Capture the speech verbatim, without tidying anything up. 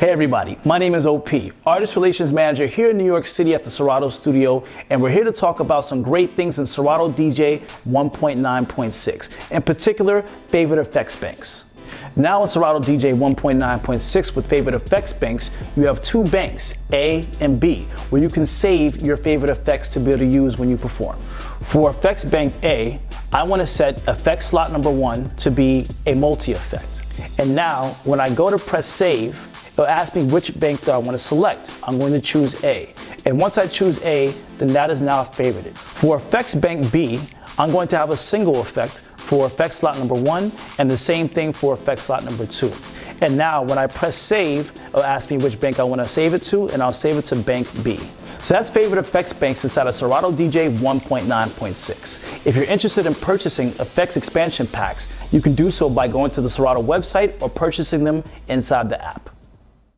Hey everybody, my name is O P, Artist Relations Manager here in New York City at the Serato Studio, and we're here to talk about some great things in Serato D J one point nine point six, in particular, favorite effects banks. Now in Serato D J one point nine point six with favorite effects banks, you have two banks, A and B, where you can save your favorite effects to be able to use when you perform. For effects bank A, I want to set effect slot number one to be a multi-effect. And now, when I go to press save, it'll ask me which bank that I want to select. I'm going to choose A. And once I choose A, then that is now favorited. For effects bank B, I'm going to have a single effect for effect slot number one, and the same thing for effect slot number two. And now when I press save, it'll ask me which bank I want to save it to, and I'll save it to bank B. So that's favorite effects banks inside of Serato D J one point nine point six. If you're interested in purchasing effects expansion packs, you can do so by going to the Serato website or purchasing them inside the app.